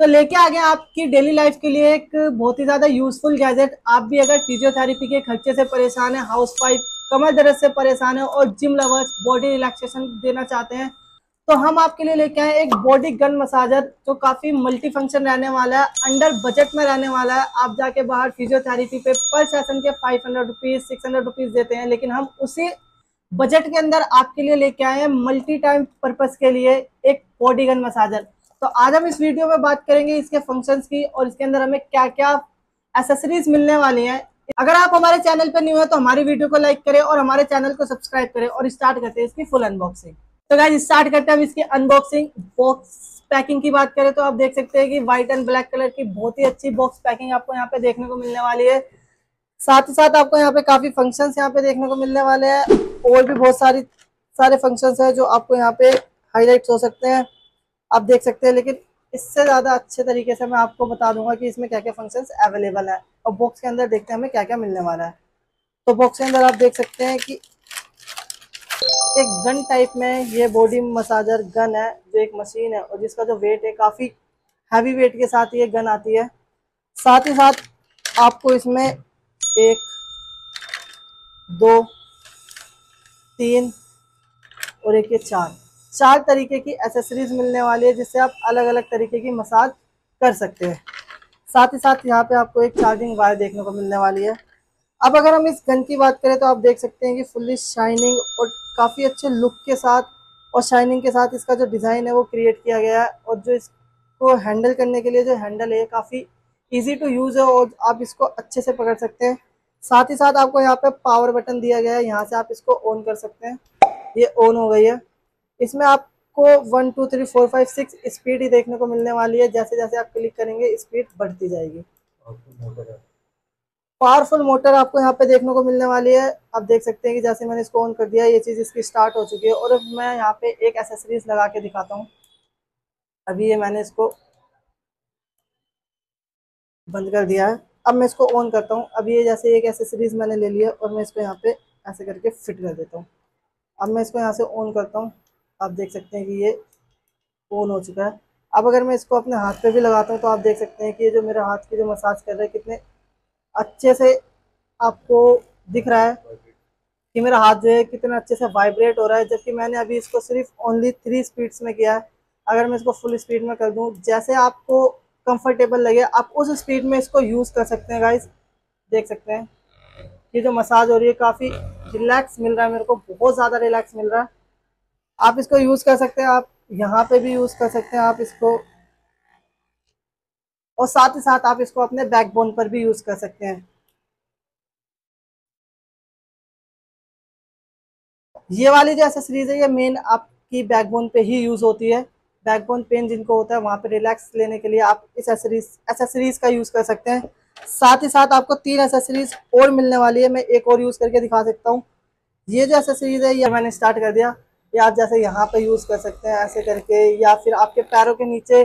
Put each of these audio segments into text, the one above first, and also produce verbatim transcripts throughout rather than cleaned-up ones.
तो लेके आ गए आपकी डेली लाइफ के लिए एक बहुत ही ज़्यादा यूजफुल गैजेट। आप भी अगर फिजियोथेरेपी के खर्चे से परेशान है, हाउसवाइफ कमर दर्द से परेशान है और जिम लवर्स बॉडी रिलैक्सेशन देना चाहते हैं तो हम आपके लिए लेके आए एक बॉडी गन मसाजर जो काफ़ी मल्टी फंक्शन रहने वाला है, अंडर बजट में रहने वाला है। आप जाके बाहर फिजियोथेरेपी पे पर सेशन के five hundred rupees six hundred rupees देते हैं, लेकिन हम उसी बजट के अंदर आपके लिए लेके आए हैं मल्टी टाइम पर्पज़ के लिए एक बॉडी गन मसाजर। तो आज हम इस वीडियो में बात करेंगे इसके फंक्शंस की और इसके अंदर हमें क्या क्या एसेसरीज मिलने वाली हैं। अगर आप हमारे चैनल पर न्यू है तो हमारी वीडियो को लाइक करें और हमारे चैनल को सब्सक्राइब करें। और स्टार्ट करते हैं इसकी फुल अनबॉक्सिंग। तो गाइस स्टार्ट करते हैं हम इसकी अनबॉक्सिंग। बॉक्स पैकिंग की बात करें तो आप देख सकते हैं कि व्हाइट एंड ब्लैक कलर की बहुत ही अच्छी बॉक्स पैकिंग आपको यहाँ पे देखने को मिलने वाली है। साथ ही साथ आपको यहाँ पे काफी फंक्शंस यहाँ पे देखने को मिलने वाले हैं और भी बहुत सारी सारे फंक्शंस हैं जो आपको यहाँ पे हाईलाइट हो सकते हैं, आप देख सकते हैं। लेकिन इससे ज़्यादा अच्छे तरीके से मैं आपको बता दूंगा कि इसमें क्या क्या फंक्शंस अवेलेबल है और बॉक्स के अंदर देखते हैं हमें क्या क्या मिलने वाला है। तो बॉक्स के अंदर आप देख सकते हैं कि एक गन टाइप में ये बॉडी मसाजर गन है जो एक मशीन है और जिसका जो वेट है काफ़ी हैवी वेट के साथ ये गन आती है। साथ ही साथ आपको इसमें एक, दो, तीन और एक ये चार चार तरीके की एसेसरीज मिलने वाली है जिससे आप अलग अलग तरीके की मसाज कर सकते हैं। साथ ही साथ यहाँ पे आपको एक चार्जिंग वायर देखने को मिलने वाली है। अब अगर हम इस गन की बात करें तो आप देख सकते हैं कि फुल्ली शाइनिंग और काफ़ी अच्छे लुक के साथ और शाइनिंग के साथ इसका जो डिज़ाइन है वो क्रिएट किया गया है। और जो इसको हैंडल करने के लिए जो हैंडल है काफ़ी ईजी टू यूज़ है और आप इसको अच्छे से पकड़ सकते हैं। साथ ही साथ आपको यहाँ पर पावर बटन दिया गया है, यहाँ से आप इसको ऑन कर सकते हैं। ये ऑन हो गई है। इसमें आपको one two three four five six speed ही देखने को मिलने वाली है। जैसे जैसे आप क्लिक करेंगे स्पीड बढ़ती जाएगी। पावरफुल मोटर आपको यहाँ पे देखने को मिलने वाली है। आप देख सकते हैं कि जैसे मैंने इसको ऑन कर दिया ये चीज़ इसकी स्टार्ट हो चुकी है। और अब मैं यहाँ पे एक एसेसरीज लगा के दिखाता हूँ। अभी ये मैंने इसको बंद कर दिया है, अब मैं इसको ऑन करता हूँ। अब ये जैसे एक एसेसरीज मैंने ले लिया और मैं इसको यहाँ पे ऐसे करके फिट कर देता हूँ। अब मैं इसको यहाँ से ऑन करता हूँ, आप देख सकते हैं कि ये ऑन हो चुका है। अब अगर मैं इसको अपने हाथ पे भी लगाता हूँ तो आप देख सकते हैं कि ये जो मेरे हाथ की जो मसाज कर रहा है कितने अच्छे से आपको दिख रहा है कि मेरा हाथ जो है कितना अच्छे से वाइब्रेट हो रहा है। जबकि मैंने अभी इसको सिर्फ ओनली थ्री स्पीड्स में किया है। अगर मैं इसको फुल स्पीड में कर दूँ, जैसे आपको कंफर्टेबल लगे आप उस स्पीड में इसको यूज़ कर सकते हैं। गाइस देख सकते हैं ये जो मसाज हो रही है काफ़ी रिलैक्स मिल रहा है मेरे को, बहुत ज़्यादा रिलैक्स मिल रहा है। आप इसको यूज़ कर सकते हैं, आप यहाँ पे भी यूज़ कर सकते हैं आप इसको। और साथ ही साथ आप इसको अपने बैकबोन पर भी यूज़ कर सकते हैं। ये वाली जो एक्सेसरीज है ये मेन आपकी बैकबोन पे ही यूज़ होती है। बैकबोन पेन जिनको होता है वहाँ पे रिलैक्स लेने के लिए आप इस एक्सेसरीज एक्सेसरीज का यूज़ कर सकते हैं। साथ ही साथ आपको तीन एक्सेसरीज और मिलने वाली है। मैं एक और यूज़ करके दिखा सकता हूँ। ये जो एक्सेसरीज है ये मैंने स्टार्ट कर दिया, ये आप जैसे यहाँ पे यूज़ कर सकते हैं ऐसे करके, या फिर आपके पैरों के नीचे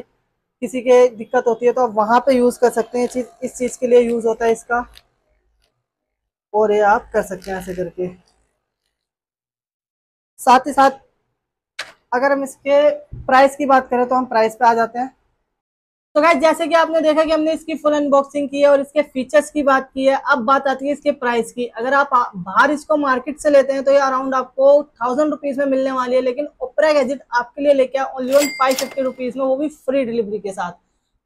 किसी के दिक्कत होती है तो आप वहाँ पे यूज़ कर सकते हैं। चीज़ इस चीज़ के लिए यूज़ होता है इसका। और ये आप कर सकते हैं ऐसे करके। साथ ही साथ अगर हम इसके प्राइस की बात करें तो हम प्राइस पे आ जाते हैं। तो गाइस जैसे कि आपने देखा कि हमने इसकी फुल अनबॉक्सिंग की है और इसके फीचर्स की बात की है। अब बात आती है इसके प्राइस की। अगर आप बाहर इसको मार्केट से लेते हैं तो ये अराउंड आपको थाउजेंड रुपीज़ में मिलने वाली है, लेकिन ओपरा गैजेट आपके लिए लेके आए ओनली फाइव फिफ्टी रुपीज़ में, वो भी फ्री डिलीवरी के साथ।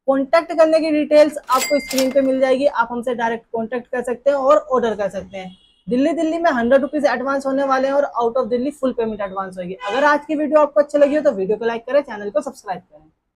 कॉन्टैक्ट करने की डिटेल्स आपको स्क्रीन पर मिल जाएगी, आप हमसे डायरेक्ट कॉन्टैक्ट कर सकते हैं और ऑर्डर कर सकते हैं। दिल्ली दिल्ली में हंड्रेड रुपीज़ एडवांस होने वाले हैं और out of Delhi full payment advance होगी। अगर आज की वीडियो आपको अच्छी लगी हो तो वीडियो को लाइक करें, चैनल को सब्सक्राइब करें।